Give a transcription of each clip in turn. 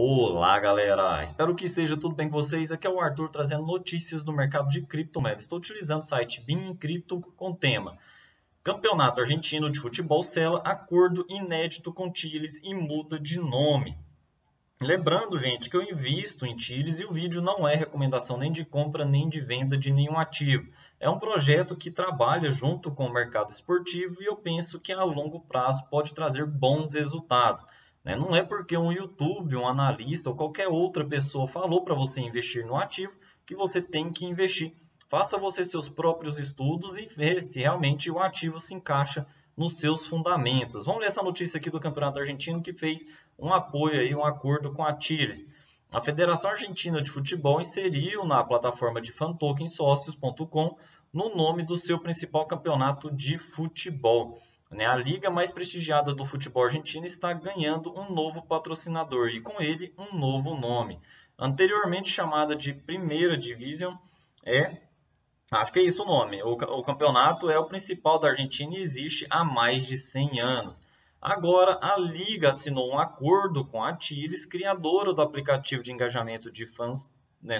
Olá galera, espero que esteja tudo bem com vocês, aqui é o Arthur trazendo notícias do mercado de criptomoedas. Estou utilizando o site BeInCrypto com tema Campeonato Argentino de Futebol sela acordo inédito com Chiliz e muda de nome. Lembrando gente que eu invisto em Chiliz e o vídeo não é recomendação nem de compra nem de venda de nenhum ativo. É um projeto que trabalha junto com o mercado esportivo e eu penso que a longo prazo pode trazer bons resultados. Não é porque um YouTube, um analista ou qualquer outra pessoa falou para você investir no ativo que você tem que investir. Faça você seus próprios estudos e ver se realmente o ativo se encaixa nos seus fundamentos. Vamos ler essa notícia aqui do Campeonato Argentino que fez um apoio, um acordo com a Tiris. A Federação Argentina de Futebol inseriu na plataforma de fan token Socios.com no nome do seu principal campeonato de futebol. A liga mais prestigiada do futebol argentino está ganhando um novo patrocinador e com ele um novo nome. Anteriormente chamada de Primeira Division, acho que é isso o nome. O campeonato é o principal da Argentina e existe há mais de 100 anos. Agora a liga assinou um acordo com a Tiris, criadora do aplicativo de engajamento de fãs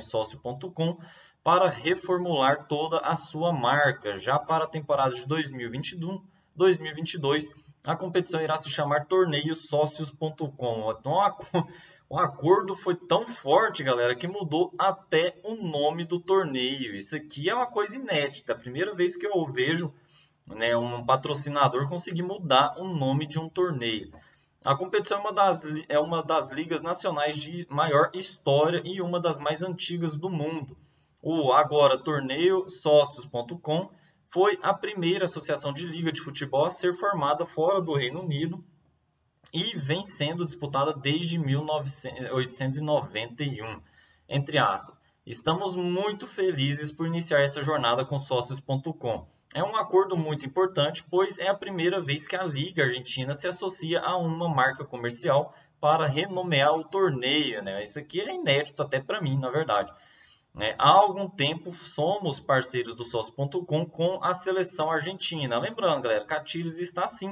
Socios.com, para reformular toda a sua marca. Já para a temporada de 2022, a competição irá se chamar Torneio Socios.com. Então, o acordo foi tão forte, galera, que mudou até o nome do torneio. Isso aqui é uma coisa inédita. A primeira vez que eu vejo um patrocinador conseguir mudar o nome de um torneio. A competição é uma das ligas nacionais de maior história e uma das mais antigas do mundo. O agora Torneio Socios.com foi a primeira associação de liga de futebol a ser formada fora do Reino Unido e vem sendo disputada desde 1891, entre aspas. Estamos muito felizes por iniciar essa jornada com Socios.com. É um acordo muito importante, pois é a primeira vez que a Liga Argentina se associa a uma marca comercial para renomear o torneio. Isso aqui é inédito até para mim, na verdade. Há algum tempo somos parceiros do Socios.com com a seleção argentina. Lembrando, galera, que a Chiliz está sim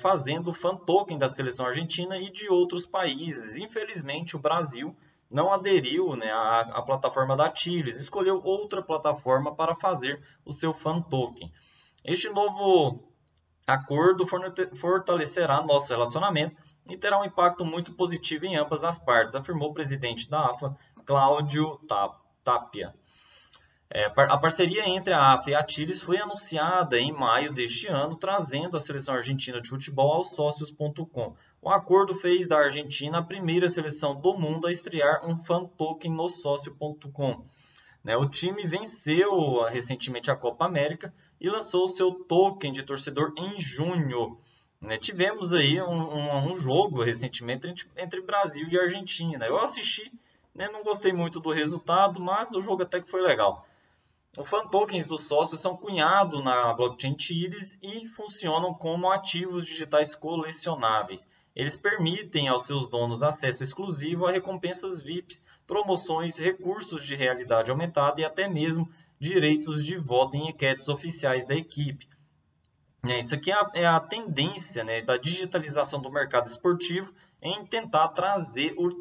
fazendo fan token da seleção argentina e de outros países. Infelizmente, o Brasil não aderiu à plataforma da Chiliz, escolheu outra plataforma para fazer o seu fan token. Este novo acordo fortalecerá nosso relacionamento e terá um impacto muito positivo em ambas as partes, afirmou o presidente da AFA, Cláudio Tapia. A parceria entre a AFA e a Tiris foi anunciada em maio deste ano, trazendo a seleção argentina de futebol ao Socios.com. O acordo fez da Argentina a primeira seleção do mundo a estrear um fan token no Socios.com. O time venceu recentemente a Copa América e lançou seu token de torcedor em junho. Tivemos aí um jogo recentemente entre Brasil e Argentina. Eu assisti. Não gostei muito do resultado, mas o jogo até que foi legal. Os fan tokens dos sócios são cunhados na blockchain Tiris e funcionam como ativos digitais colecionáveis. Eles permitem aos seus donos acesso exclusivo a recompensas VIPs, promoções, recursos de realidade aumentada e até mesmo direitos de voto em enquetes oficiais da equipe. Isso aqui é a tendência da digitalização do mercado esportivo em tentar trazer o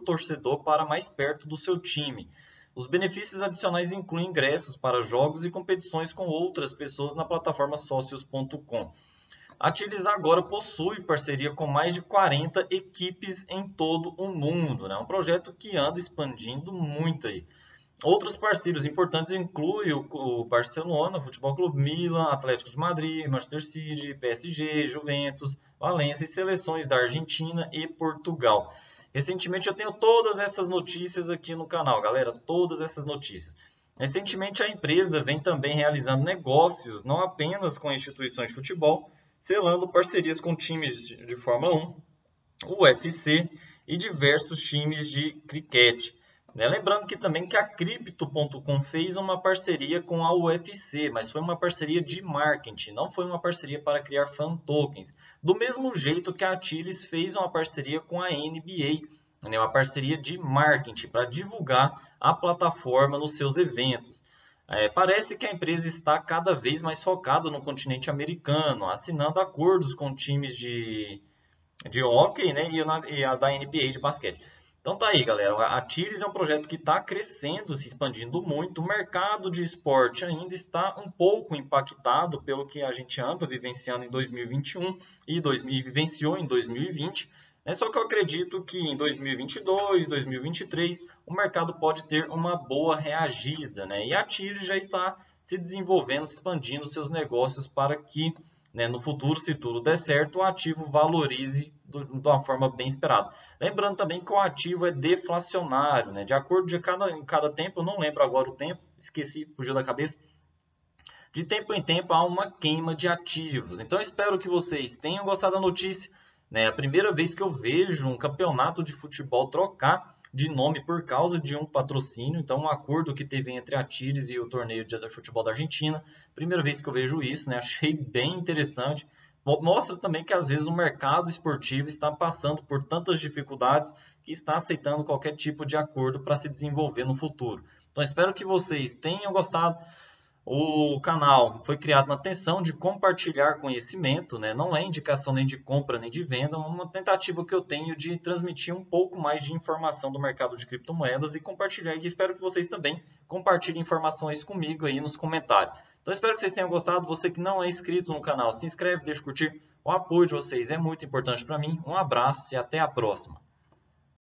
torcedor para mais perto do seu time. Os benefícios adicionais incluem ingressos para jogos e competições com outras pessoas na plataforma Socios.com. A Chiliz agora possui parceria com mais de 40 equipes em todo o mundo. É um projeto que anda expandindo muito aí. Outros parceiros importantes incluem o Barcelona, Futebol Clube Milan, Atlético de Madrid, Manchester City, PSG, Juventus, Valência e seleções da Argentina e Portugal. Recentemente eu tenho todas essas notícias aqui no canal, galera, todas essas notícias. Recentemente a empresa vem também realizando negócios, não apenas com instituições de futebol, selando parcerias com times de Fórmula 1, UFC e diversos times de criquete. Lembrando que também que a Crypto.com fez uma parceria com a UFC, mas foi uma parceria de marketing, não foi uma parceria para criar fan tokens. Do mesmo jeito que a Chiliz fez uma parceria com a NBA, uma parceria de marketing para divulgar a plataforma nos seus eventos. Parece que a empresa está cada vez mais focada no continente americano, assinando acordos com times de hóquei e a da NBA de basquete. Então tá aí, galera, a Tiris é um projeto que está crescendo, se expandindo muito. O mercado de esporte ainda está um pouco impactado pelo que a gente anda vivenciando em 2021 e vivenciou em 2020. Só que eu acredito que em 2022, 2023, o mercado pode ter uma boa reagida, né? E a Tiris já está se desenvolvendo, se expandindo seus negócios para que, né, no futuro, se tudo der certo, o ativo valorize de uma forma bem esperada. Lembrando também que o ativo é deflacionário, né? De acordo de cada tempo, eu não lembro agora o tempo, esqueci, fugiu da cabeça. De tempo em tempo há uma queima de ativos. Então, eu espero que vocês tenham gostado da notícia. É a primeira vez que eu vejo um campeonato de futebol trocar de nome por causa de um patrocínio. Então, um acordo que teve entre a Tiris e o torneio de futebol da Argentina. Primeira vez que eu vejo isso, né? Achei bem interessante. Mostra também que, às vezes, o mercado esportivo está passando por tantas dificuldades que está aceitando qualquer tipo de acordo para se desenvolver no futuro. Então, espero que vocês tenham gostado. O canal foi criado na intenção de compartilhar conhecimento, né? Não é indicação nem de compra nem de venda, é uma tentativa que eu tenho de transmitir um pouco mais de informação do mercado de criptomoedas e compartilhar. E espero que vocês também compartilhem informações comigo aí nos comentários. Então espero que vocês tenham gostado. Você que não é inscrito no canal, se inscreve, deixa o curtir. O apoio de vocês é muito importante para mim. Um abraço e até a próxima.